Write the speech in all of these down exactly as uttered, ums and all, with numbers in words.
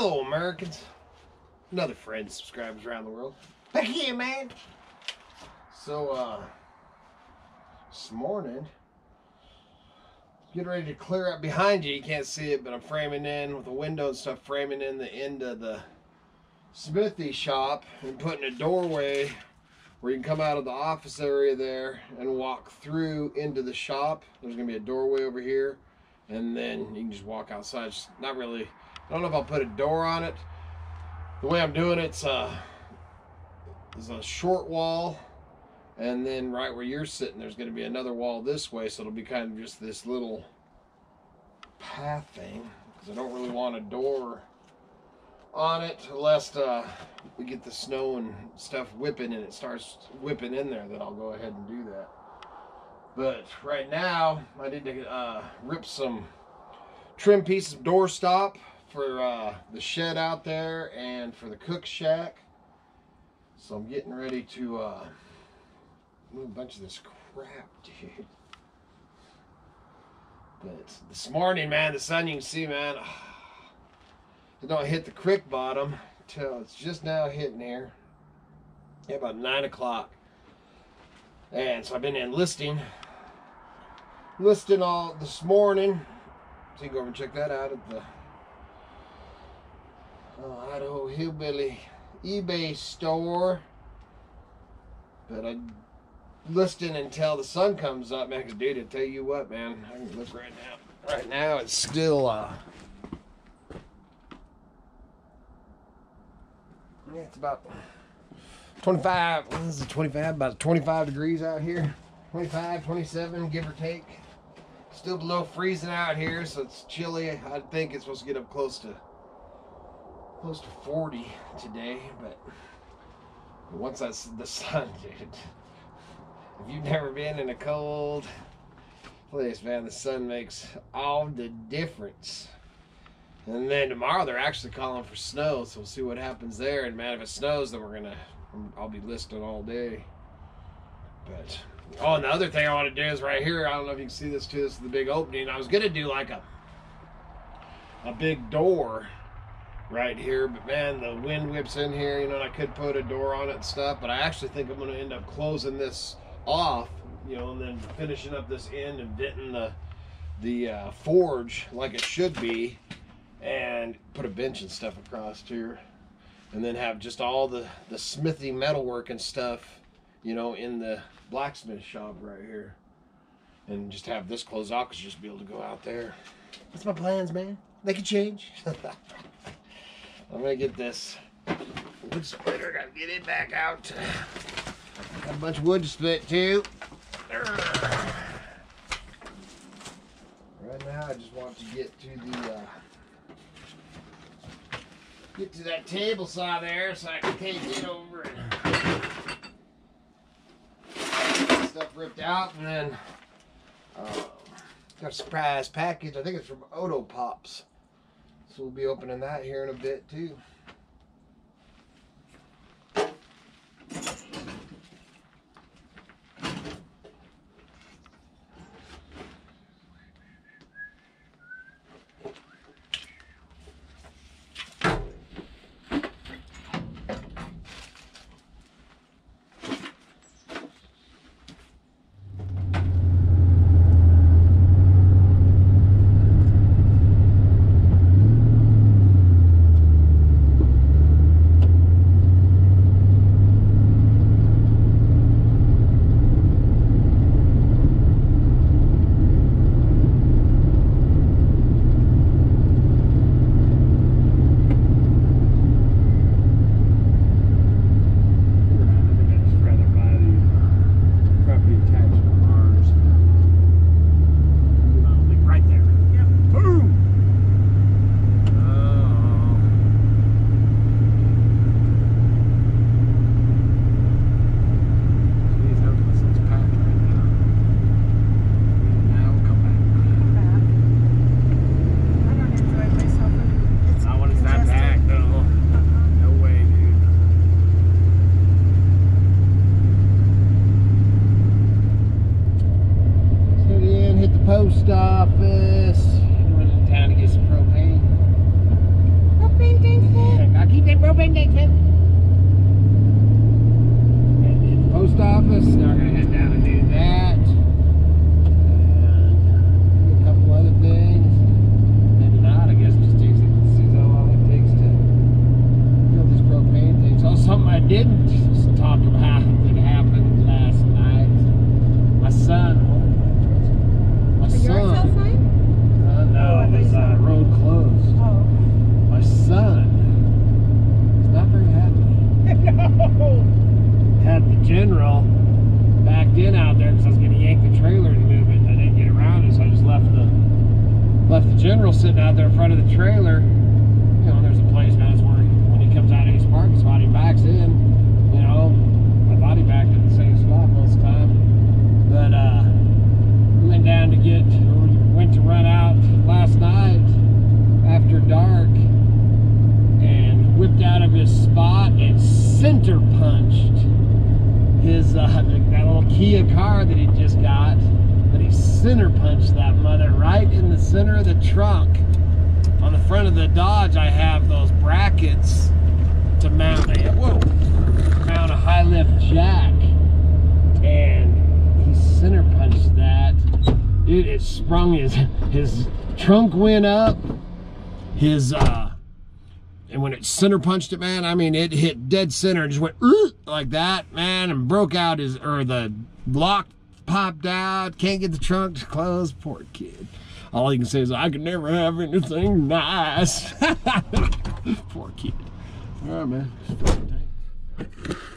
Hello, Americans. Another friend, subscribers around the world. Heck yeah, man. So, uh, this morning, getting ready to clear up behind you. You can't see it, but I'm framing in with the window and stuff, framing in the end of the smithy shop and putting a doorway where you can come out of the office area there and walk through into the shop. There's gonna be a doorway over here, and then you can just walk outside. It's not really, I don't know if I'll put a door on it. The way I'm doing it's uh there's a short wall, and then right where you're sitting there's going to be another wall this way, so it'll be kind of just this little path thing, because I don't really want a door on it lest uh we get the snow and stuff whipping and it starts whipping in there. Then I'll go ahead and do that. But right now I need to uh rip some trim pieces of doorstop for uh, the shed out there and for the cook shack. So I'm getting ready to uh, move a bunch of this crap, dude. But this morning, man, the sun, you can see, man, it don't hit the creek bottom till it's just now hitting here at about nine o'clock. And so I've been enlisting, listing all this morning. So you can go over and check that out at the Uh, Idaho Hillbilly eBay store. But I listing until the sun comes up, man. Cause dude, I tell you what, man, I can look right now. Right now, it's still uh, yeah, it's about twenty-five. What is it, twenty-five? About twenty-five degrees out here. twenty-five, twenty-seven, give or take. Still below freezing out here, so it's chilly. I think it's supposed to get up close to. Close to forty today, but once that's the sun, dude. If you've never been in a cold place, man, the sun makes all the difference. And then tomorrow they're actually calling for snow, so we'll see what happens there. And man, if it snows, then we're gonna, I'll be listing all day. But oh, and the other thing I want to do is right here. I don't know if you can see this too. This is the big opening. I was gonna do like a a big door right here, but man, the wind whips in here, you know, and I could put a door on it and stuff, but I actually think I'm going to end up closing this off, you know, and then finishing up this end and venting the the uh, forge like it should be, and put a bench and stuff across here, and then have just all the the smithy metalwork and stuff, you know, in the blacksmith shop right here, and just have this closed off because just be able to go out there. That's my plans, man. They can change. I'm gonna get this wood splitter. I gotta get it back out. Got a bunch of wood to split too. Right now, I just want to get to the uh, get to that table saw there, so I can take it over and get stuff ripped out, and then uh, got a surprise package. I think it's from Oddo Pops. So we'll be opening that here in a bit too. Post office. I went to town to get some propane. Propane. propane tanks there? I'll keep that propane tanks, man. And then the post office. Now we're going to head down and do that. And a couple other things. Maybe not, I guess. Just takes it. This is how long it takes to fill these propane tanks. Oh, something I didn't just talk about that happened last night. My son. My son. Yard sale sign? Uh, no, oh, it was uh, road closed. Oh. My son is not very happy. No. Had the general backed in out there because I was going to yank the trailer and move it, and I didn't get around it, so I just left the left the general sitting out there in front of the trailer. You know, there's a place now where when he comes out of his parking spot, he backs in. You know, I thought he backed in the same spot most of the time, but uh, we went down to get. Went to run out last night after dark and whipped out of his spot and center punched his uh, that little Kia car that he just got. But he center punched that mother right in the center of the trunk. On the front of the Dodge, I have those brackets to mount a whoa, mount a high lift jack, and he center punched that. Dude, it sprung his, his trunk went up, his, uh, and when it center punched it, man, I mean, it hit dead center and just went like that, man, and broke out his, or the lock popped out, can't get the trunk to close, poor kid. All he can say is, I could never have anything nice. Poor kid. All right, man.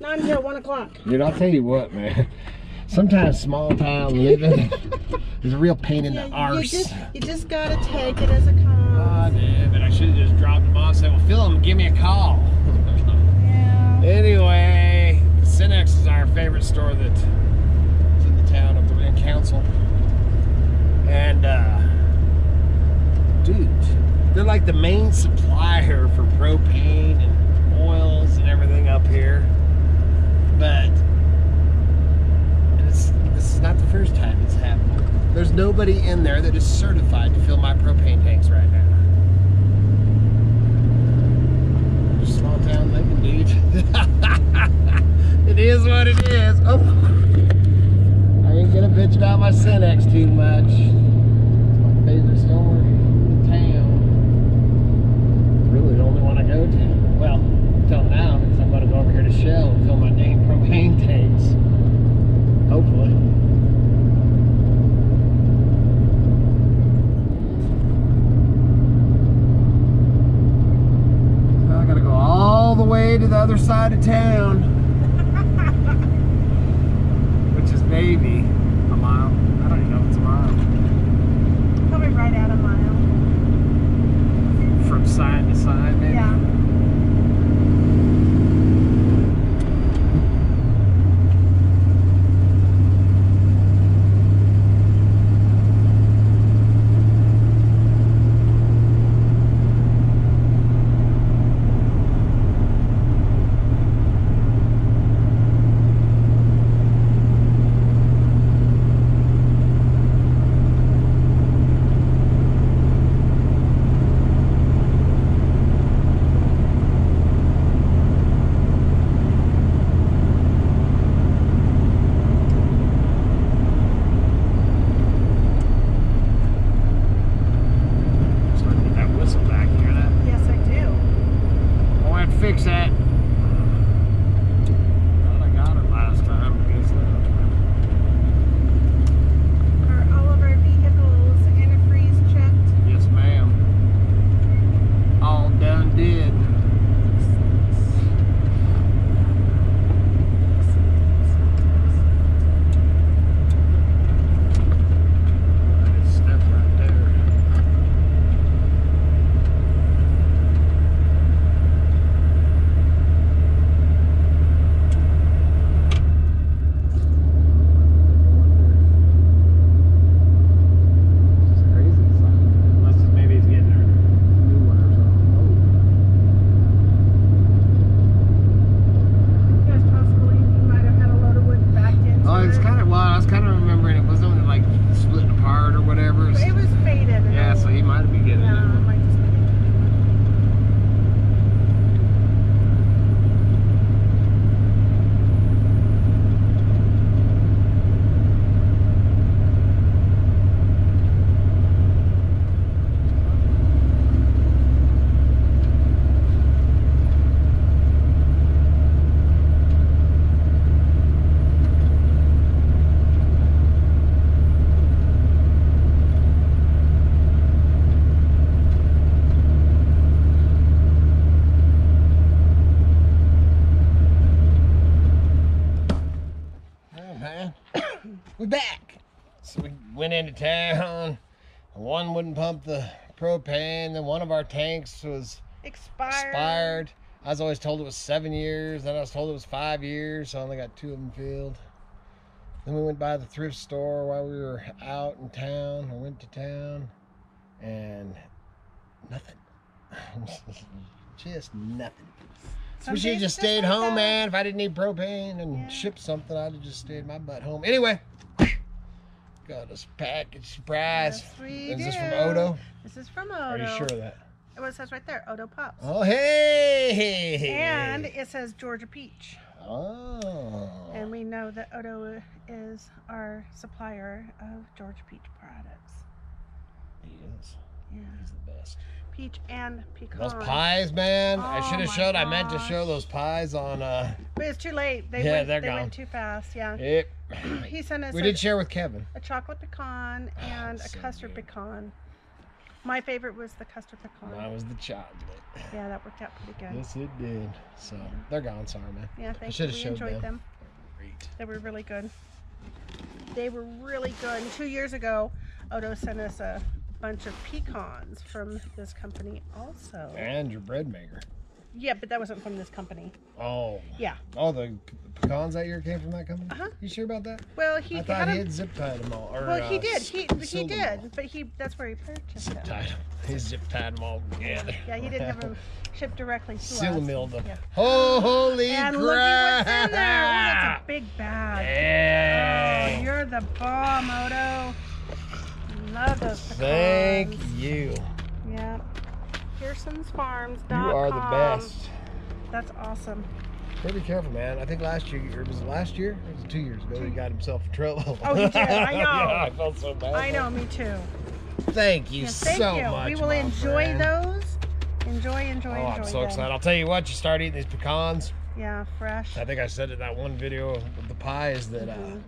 Not until one o'clock. Dude, I'll tell you what, man. Sometimes small town living is a real pain in the you, arse. You just, you just gotta take it as it comes. God damn it, I should have just dropped him off and said, well, fill him, give me a call. Yeah. Anyway, Cenex is our favorite store that's in the town of the Land Council. And, uh, dude, they're like the main supplier for propane and oils and everything up here. But, It's, this is not the first time it's happened. There's nobody in there that is certified to fill my propane tanks right now. Just small town living, dude. It is what it is. Oh, I ain't gonna bitch about my Cenex too much. It's my favorite store in the town. It's really the only one I go to. Well, until now, because I'm gonna go over here to Shell and fill my dang propane tanks. Hopefully. So I gotta go all the way to the other side of town, which is maybe a mile. I don't even know if it's a mile. Probably right at a mile. From side to side, maybe? Yeah. So we went into town, one wouldn't pump the propane, then one of our tanks was expired. expired. I was always told it was seven years, then I was told it was five years, so I only got two of them filled. Then we went by the thrift store while we were out in town. I went to town and nothing. Just nothing. So we should have just stayed home, man. If I didn't need propane and yeah. shipped something, I'd have just stayed my butt home. Anyway, got this package surprise. Yes, we is do. This from Oddo? This is from Oddo. Are you sure of that? Well, it says right there, Oddo Pops. Oh, hey! And it says Georgia Peach. Oh. And we know that Oddo is our supplier of Georgia Peach products. He is. Yeah. He's the best. Peach and pecan. Those pies, man. Oh, I should have showed. Gosh. I meant to show those pies on. Uh... But it's too late. They yeah, went, they're they gone. Went too fast. Yeah. Yep. He sent us. We a, did share with Kevin. A chocolate pecan and oh, a so custard good. pecan. My favorite was the custard pecan. Mine was the chocolate. Yeah, that worked out pretty good. Yes, it did. So they're gone. Sorry, man. Yeah, thank you. We enjoyed them. them. Great. They were really good. They were really good. And two years ago, Oddo sent us a bunch of pecans from this company also. And your bread maker. Yeah, but that wasn't from this company. Oh. Yeah. Oh, the pecans that year came from that company? Uh-huh. You sure about that? Well, he I thought he had zip tied them all. Or, well, he uh, did. He he did. But he that's where he purchased zip them. Zip tied them. He zip tied them all together. Yeah, he didn't have them shipped directly to us. Seal-milled them. Yeah. Oh, holy and crap! And look at what's in there. Oh, that's a big bag. Yeah. Oh, you're the bomb, Oddo. Love those pecans. Thank you. Yeah. Pearson's farms. You are the best. That's awesome. Pretty careful, man. I think last year, or was it last year? It was two years ago. He got himself in trouble. Oh, he did. I know. Yeah, I felt so bad. I know. Me too. Thank you yes, thank so you. much. We will enjoy friend. those. Enjoy, enjoy, oh, enjoy. I'm so them. excited. I'll tell you what. You start eating these pecans. Yeah, fresh. I think I said it in that one video of the pies that. Mm-hmm. uh,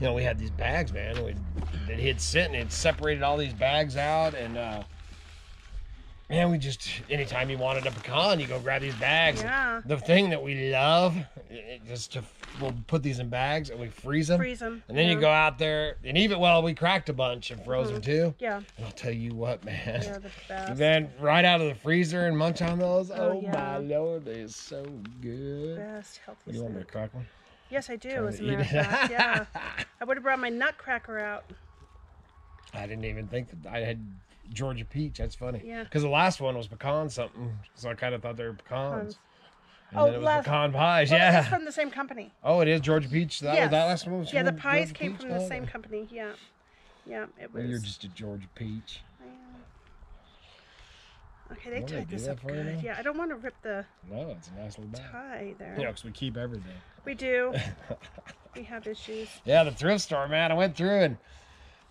You know, we had these bags, man. We it had sent and it separated all these bags out, and uh, man, we just anytime you wanted a pecan, you go grab these bags. Yeah. The thing that we love, it just to we'll put these in bags and we freeze them. Freeze them. And then yeah. you go out there and even well, we cracked a bunch and froze mm-hmm. them too. Yeah. And I'll tell you what, man. They're the best. And then right out of the freezer and munch on those. Oh, oh yeah. my Lord, they are so good. Best healthy. What, do you want me to crack one? Yes, I do, as a matter of fact, yeah. I would have brought my nutcracker out. I didn't even think that I had Georgia Peach. That's funny. Yeah. Because the last one was pecan something, so I kind of thought they were pecans. pecans. And oh, then it was last, pecan pies, well, yeah. That's from the same company. Oh, it is Georgia Peach? That yes. was that last one? Was yeah, the pies Georgia came Peach? from the same company, yeah. Yeah, it was. Well, you're just a Georgia Peach. I am. Okay, they tied this up good. Yeah, I don't want to rip the no, it's a nice little bag. tie there. Yeah, because we keep everything. We do. We have issues. Yeah, the thrift store, man. I went through and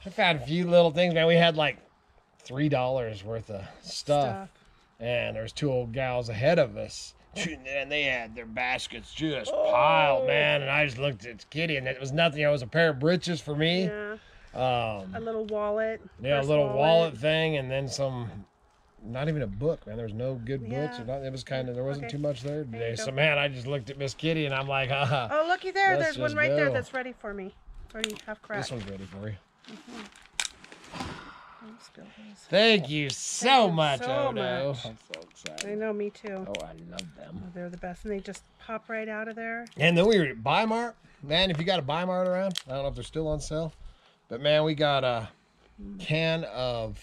I found a few little things, man. We had like three dollars worth of stuff, stuff. and there's two old gals ahead of us, and they had their baskets just oh. piled, man. And I just looked at Kitty, and it was nothing. It was a pair of britches for me. Yeah. Um, a little wallet. Yeah, a little wallet. wallet thing, and then some. Not even a book, man. There was no good yeah. books or nothing. It was kind of there wasn't okay. too much there today. There so man, I just looked at Miss Kitty and I'm like, ah. Oh, looky there. There's one right go. there that's ready for me. Already half cracked. This one's ready for you. Mm-hmm. Don't spill those. Thank you so Thank much, so Oddo. Much. I'm so excited. I know, me too. Oh, I love them. Oh, they're the best, and they just pop right out of there. And then we were at Bi-Mart, man. If you got a Bi-Mart around, I don't know if they're still on sale, but man, we got a can of.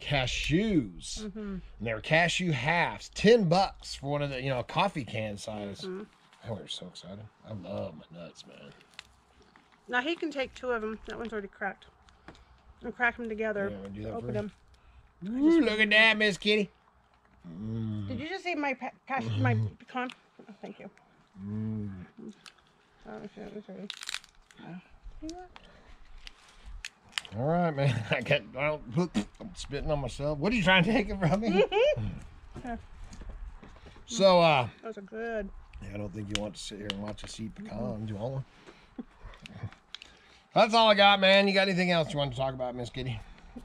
cashews mm-hmm. and they were cashew halves, ten bucks for one of the you know coffee can size. Mm-hmm. Oh, we're so excited. I love my nuts, man. Now he can take two of them. That one's already cracked. And crack them together. Yeah, do that open them. Ooh, look at that, Miss Kitty. Mm. Did you just eat my pa cash mm. my pecan? Oh, thank you. Mm. Oh, shit, it's already... yeah. All right, man. I got. I don't, I'm spitting on myself. What are you trying to take it from me? so, uh. Those are good. Yeah, I don't think you want to sit here and watch us eat pecans, mm-hmm. do all. That's all I got, man. You got anything else you want to talk about, Miss Kitty?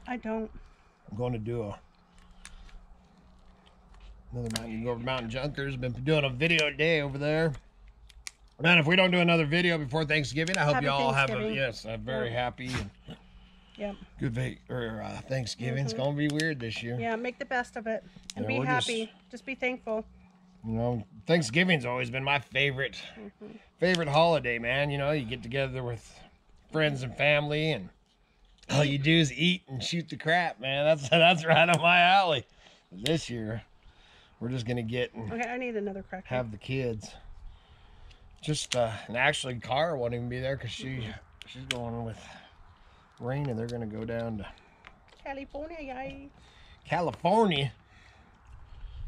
I don't. I'm going to do a another mountain. Go over to Mountain Junkers. Been doing a video a day over there. Well, then if we don't do another video before Thanksgiving, I hope you all have a yes, a very yeah. happy and yep. good va or uh, Thanksgiving. Mm-hmm. It's gonna be weird this year. Yeah, make the best of it and yeah, be we'll happy. Just, just be thankful. You know, Thanksgiving's always been my favorite mm-hmm. favorite holiday, man. You know, you get together with friends and family, and all you do is eat and shoot the crap, man. That's that's right up my alley. This year, we're just gonna get and okay, I need another cracker. Have the kids. Just uh, and actually, Cara won't even be there because she mm-hmm. she's going with Raina. They're gonna go down to California, yay! California.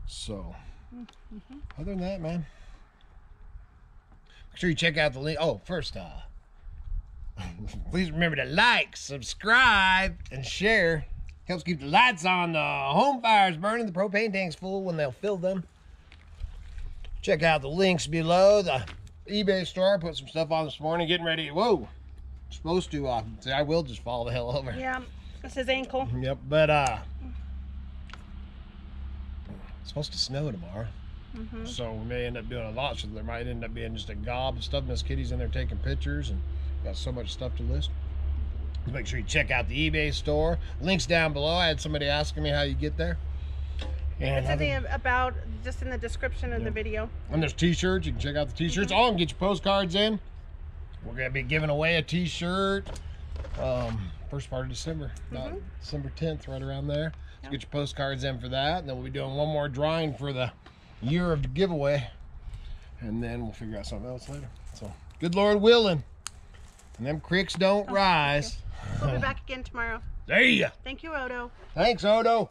So, mm-hmm. other than that, man, make sure you check out the link. Oh, first, uh. Please remember to like, subscribe, and share. Helps keep the lights on, the home fires burning, the propane tanks full when they'll fill them. Check out the links below. The eBay store, put some stuff on this morning, getting ready. Whoa, I'm supposed to. Uh, see, I will just fall the hell over. Yeah, that's his ankle. Yep, but uh, it's supposed to snow tomorrow. Mm-hmm. So we may end up doing a lot. So there might end up being just a gob of stuff. Miss Kitty's in there taking pictures and. Got so much stuff to list. Make sure you check out the eBay store. Links down below. I had somebody asking me how you get there. And it's in the about, just in the description of yeah. the video. And there's t-shirts. You can check out the t-shirts. Mm-hmm. Oh, and get your postcards in. We're going to be giving away a t-shirt um, first part of December. About mm-hmm. December tenth, right around there. So yeah. get your postcards in for that. And then we'll be doing one more drawing for the year of the giveaway. And then we'll figure out something else later. So, good Lord willing. And them creeks don't oh, rise. We'll be back again tomorrow. There ya. Thank you, Oddo. Thanks, Oddo.